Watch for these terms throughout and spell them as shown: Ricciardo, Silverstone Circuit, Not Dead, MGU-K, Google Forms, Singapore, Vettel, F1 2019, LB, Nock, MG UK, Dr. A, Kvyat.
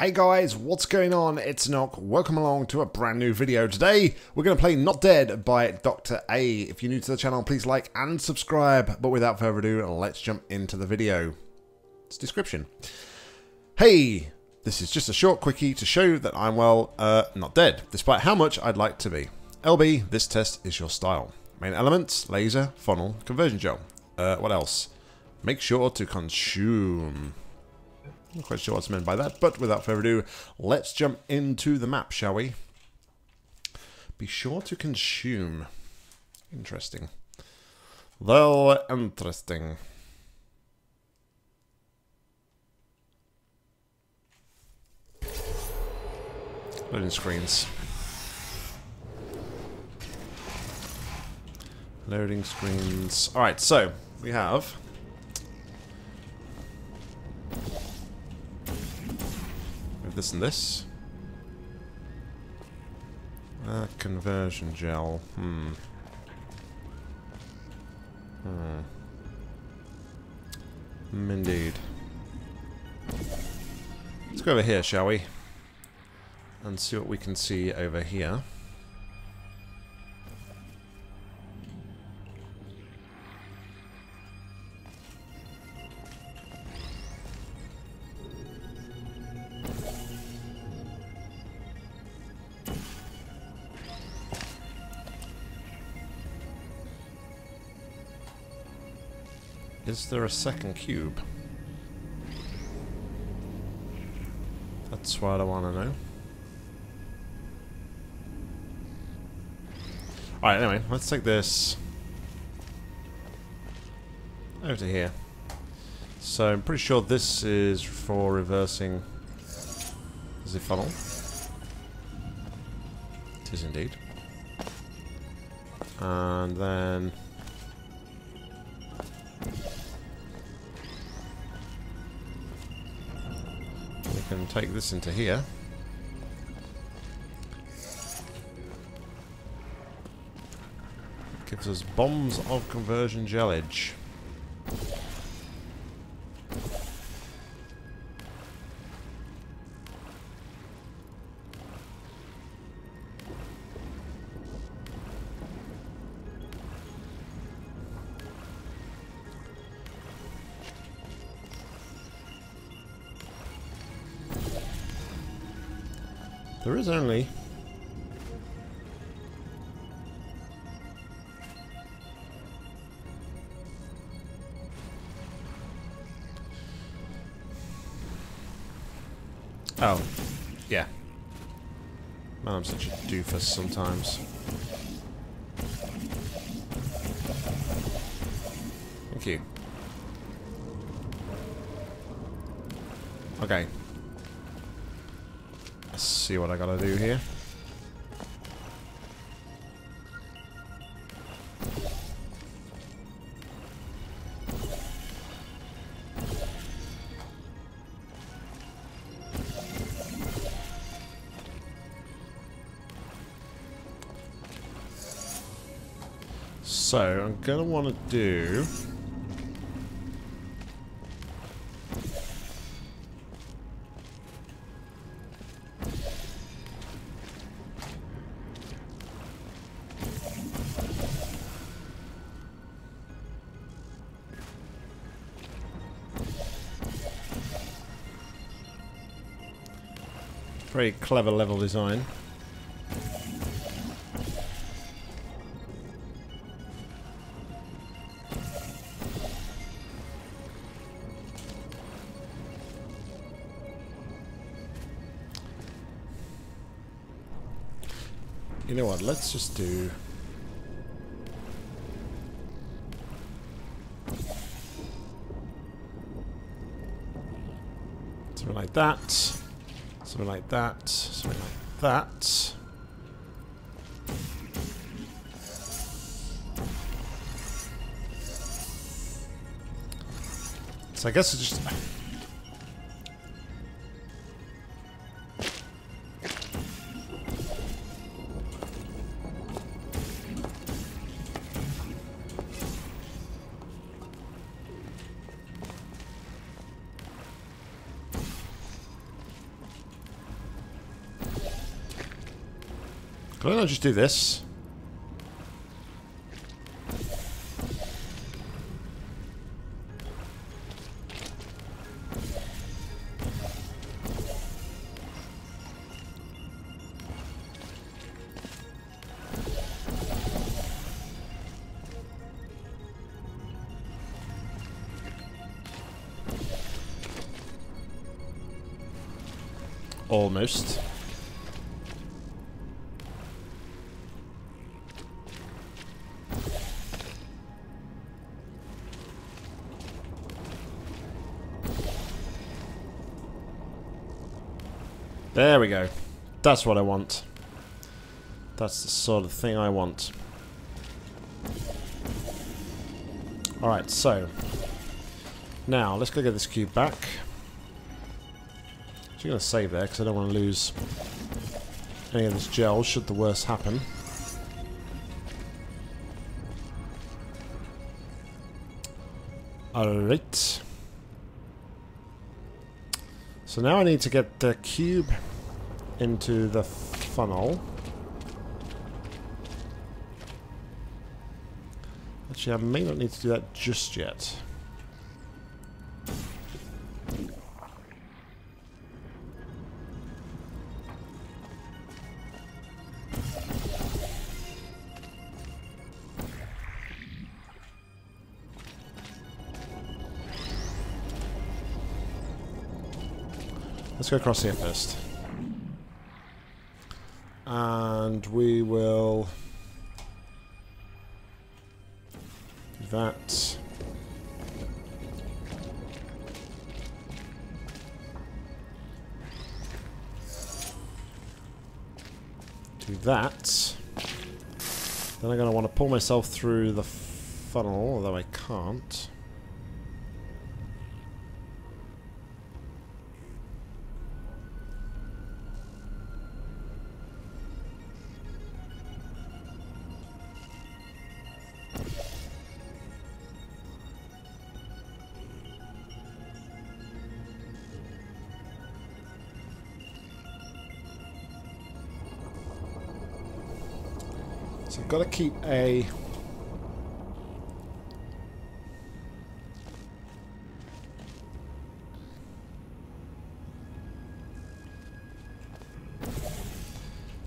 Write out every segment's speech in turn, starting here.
Hey guys, what's going on? It's Nock. Welcome along to a brand new video. Today, we're going to play Not Dead by Dr. A. If you're new to the channel, please like and subscribe. But without further ado, let's jump into the video. It's description. Hey, this is just a short quickie to show that I'm, well, not dead, despite how much I'd like to be. LB, this test is your style. Main elements, laser, funnel, conversion gel. What else? Make sure to consume. Not quite sure what's meant by that, but without further ado, let's jump into the map, shall we? Be sure to consume. Interesting. Though interesting. Loading screens. Loading screens. Alright, so, we have... this and this. Conversion gel. Indeed. Let's go over here, shall we? And see what we can see over here. Is there a second cube? That's what I want to know. Alright, anyway, let's take this over to here. So I'm pretty sure this is for reversing the funnel. It is indeed. And then... can take this into here. Gives us bombs of conversion gelage. There is only... oh, yeah. Man, I'm such a doofus sometimes. Thank you. Okay. See what I gotta do here. So I'm gonna wanna do... very clever level design. You know what, let's just do... something like that. Something like that, something like that. So I guess it's just... Can I not just do this? Almost. There we go. That's what I want. That's the sort of thing I want. Alright, so. Now, let's go get this cube back. I'm going to save there because I don't want to lose any of this gel should the worst happen. Alright. So now I need to get the cube into the funnel. Actually, I may not need to do that just yet. Let's go across here first. And we will do that. Do that. Then I'm going to want to pull myself through the funnel, although I can't. So I've got to keep a...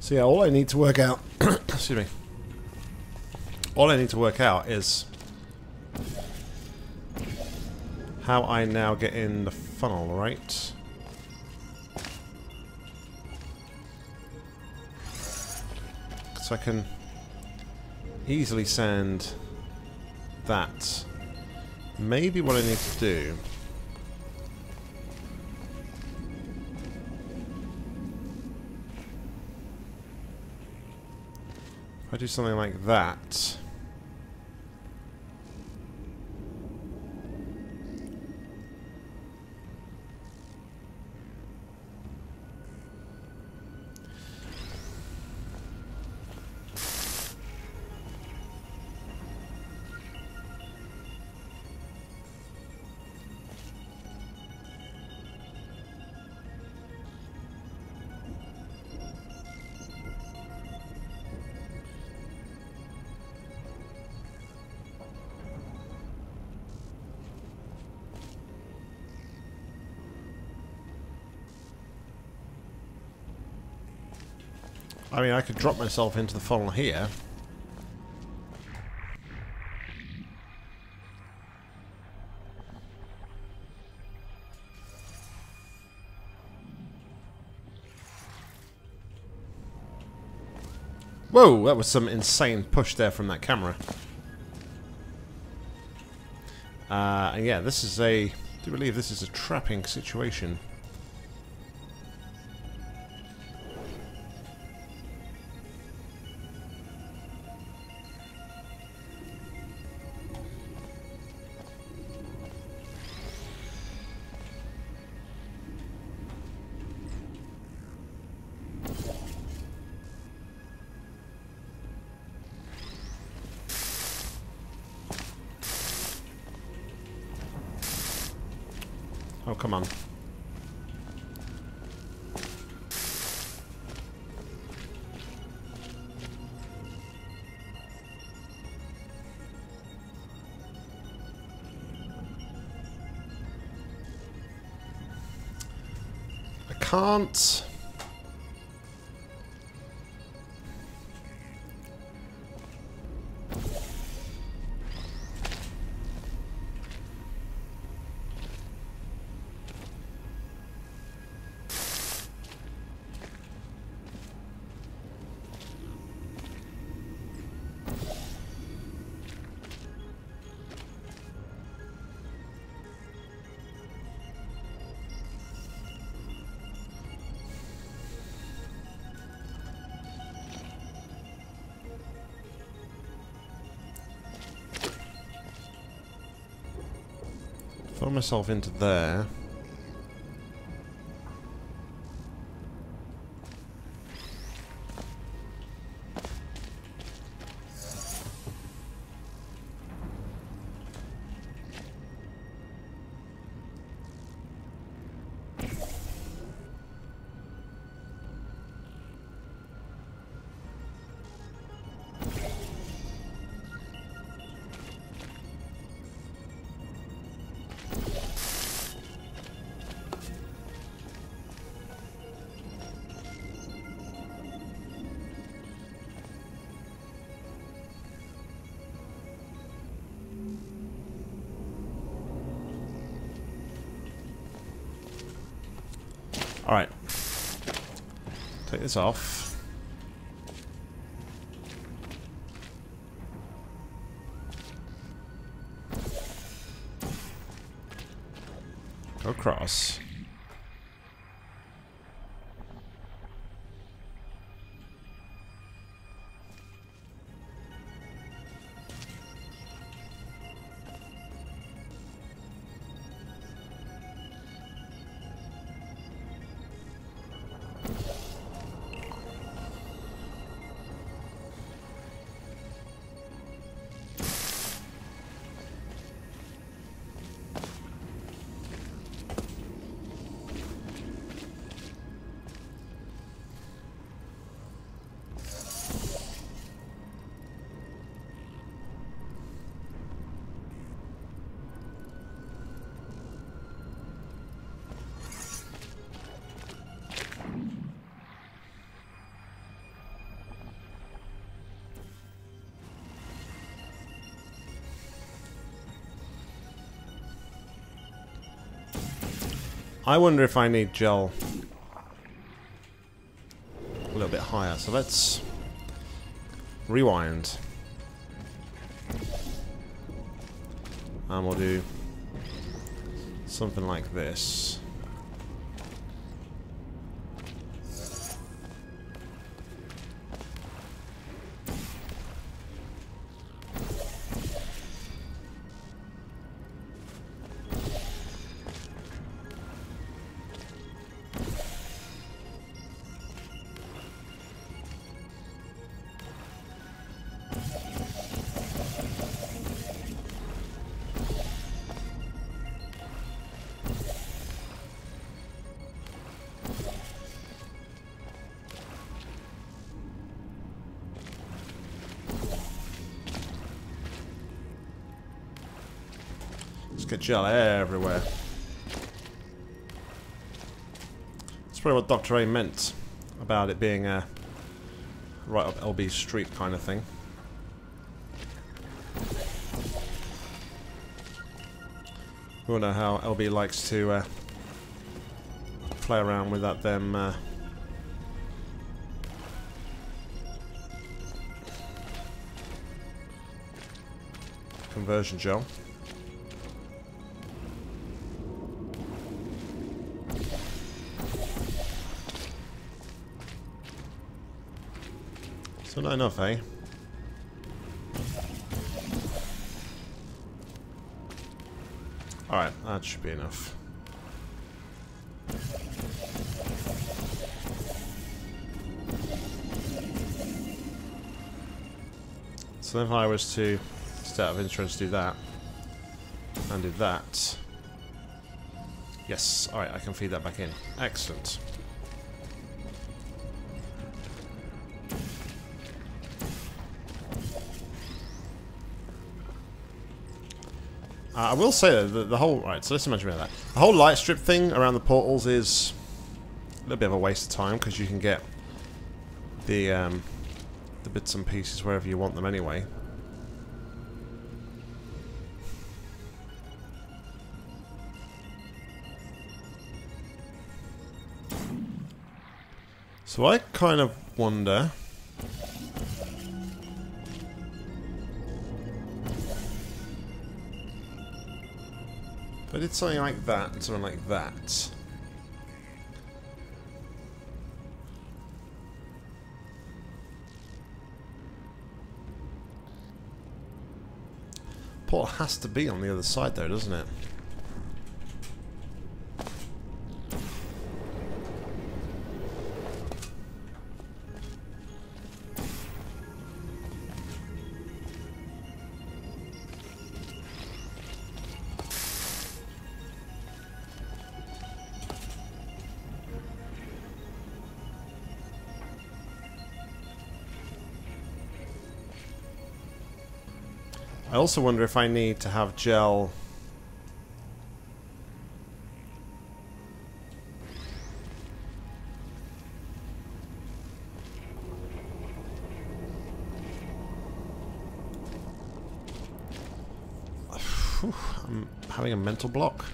So yeah, all I need to work out... excuse me. All I need to work out is... how I now get in the funnel, right? So I can... easily send that. Maybe what I need to do if I do something like that. I mean, I could drop myself into the funnel here. Whoa, that was some insane push there from that camera. And yeah, this is a... I do believe this is a trapping situation. Oh, come on. can't. Throw myself into there. Alright, take this off. Go across. I wonder if I need gel a little bit higher, so let's rewind. And we'll do something like this. Get gel everywhere. That's probably what Dr. A meant about it being a right up LB street kind of thing. We all know how LB likes to play around with that them conversion gel. So not enough, eh? Alright, that should be enough. So if I was to, just out of interest, do that, and do that. Yes, alright, I can feed that back in. Excellent. I will say that the whole... Right, so let's imagine that. The whole light strip thing around the portals is little bit of a waste of time because you can get the bits and pieces wherever you want them anyway. So I kind of wonder if I did something like that and something like that. Port has to be on the other side though, doesn't it? I also wonder if I need to have gel I'm having a mental block.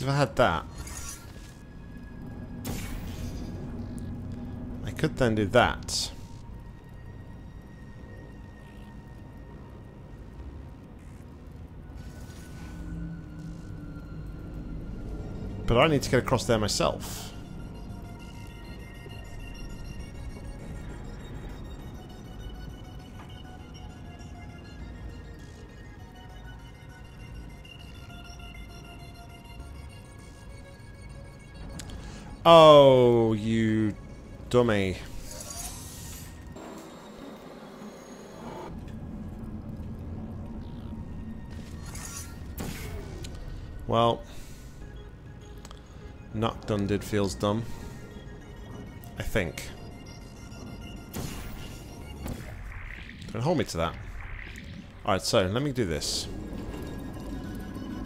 If I had that, I could then do that. But I need to get across there myself. Oh, you dummy. Well, Nock did feels dumb, I think. Don't hold me to that. Alright, so let me do this.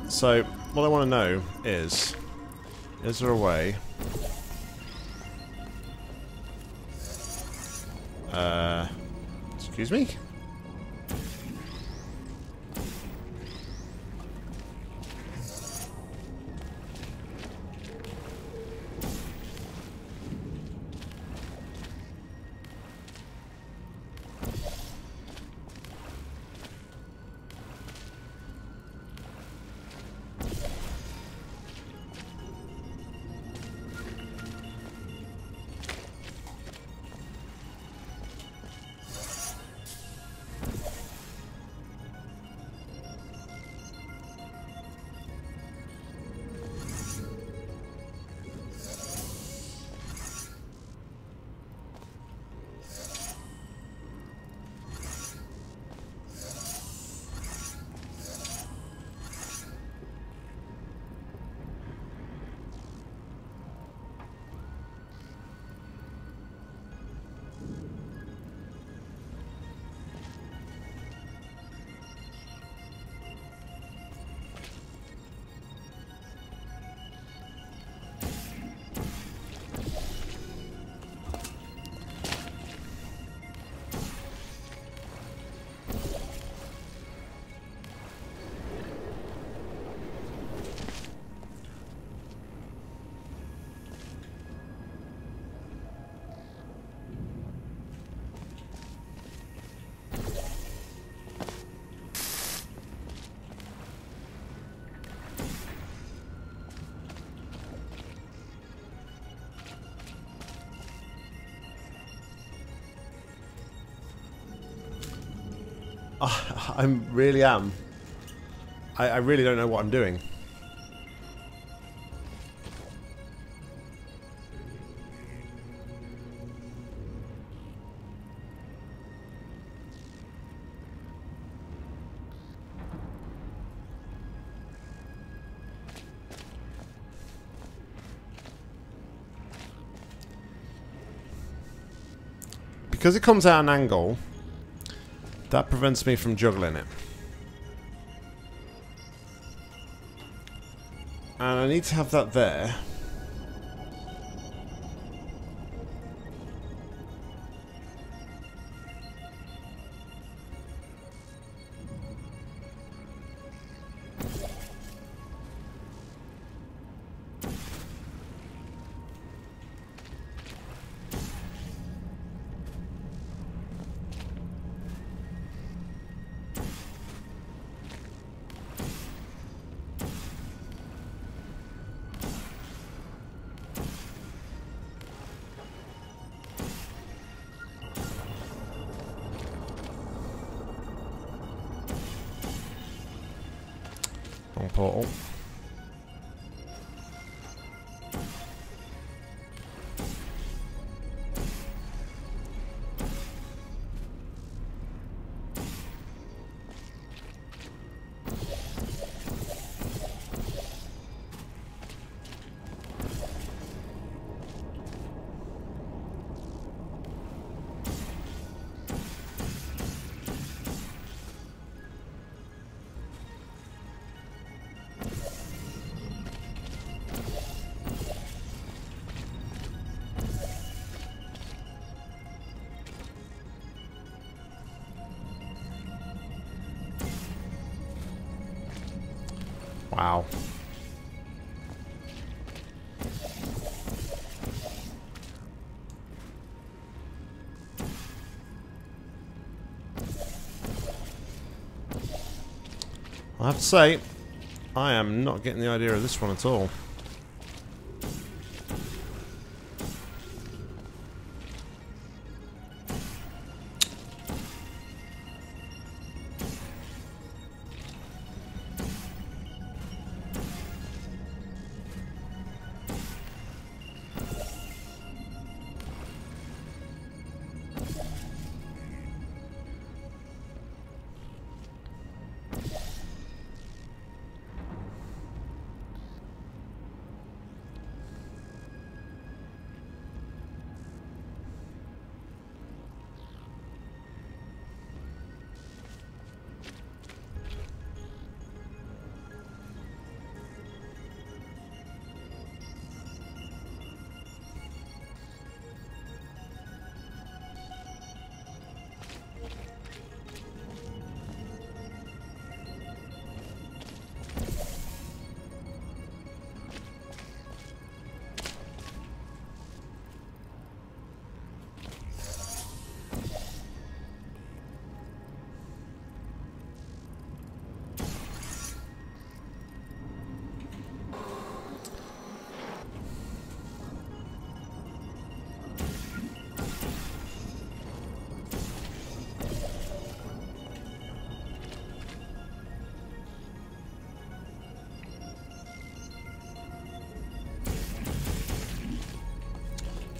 So, what I want to know is there a way... excuse me? I really don't know what I'm doing. Because it comes at an angle, that prevents me from juggling it. And I need to have that there. Portal. Wow. I have to say, I am not getting the idea of this one at all.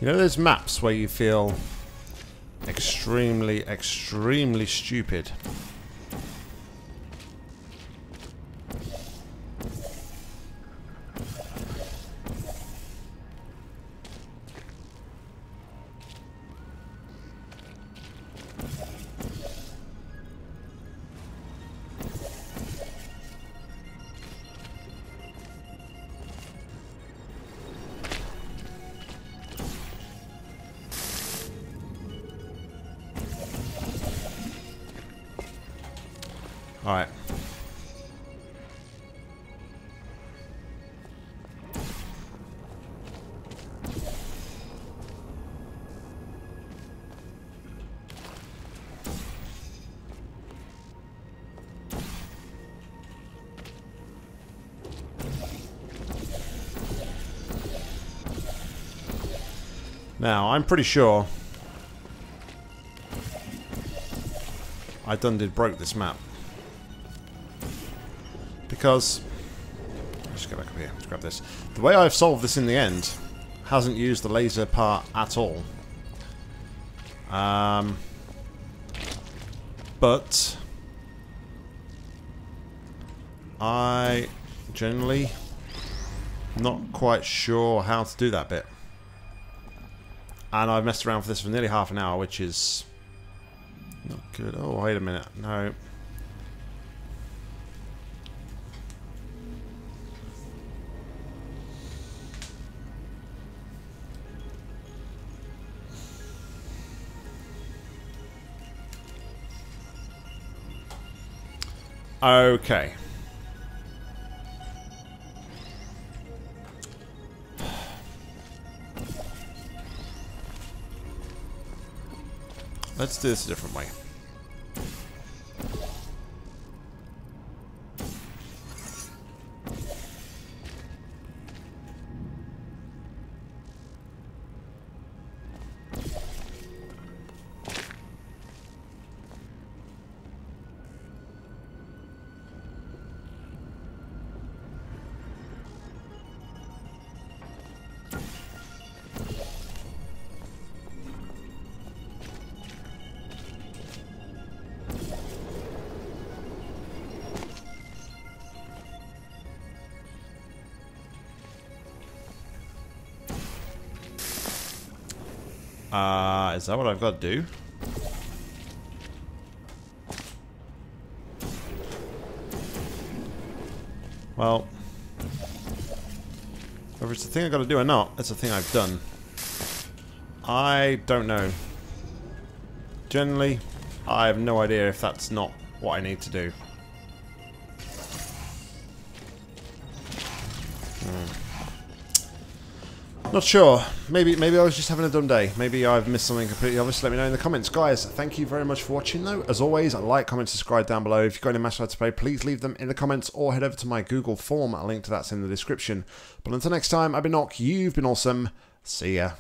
You know those maps where you feel extremely stupid? Alright. Now, I'm pretty sure I done did broke this map. Because, let's go back up here, let's grab this. The way I've solved this in the end hasn't used the laser part at all. But I generally not quite sure how to do that bit. And I've messed around for this for nearly half an hour, which is not good. Oh, wait a minute. No. Okay. Let's do this a different way. Is that what I've got to do? Well, whether it's the thing I've got to do or not, that's the thing I've done. I don't know. Generally, I have no idea if that's not what I need to do. Not sure. Maybe I was just having a dumb day. Maybe I've missed something completely obvious. Let me know in the comments. Guys, thank you very much for watching, though. As always, like, comment, subscribe down below. If you've got any matches I'd like to play, please leave them in the comments or head over to my Google form. A link to that's in the description. But until next time, I've been Nock. You've been awesome. See ya.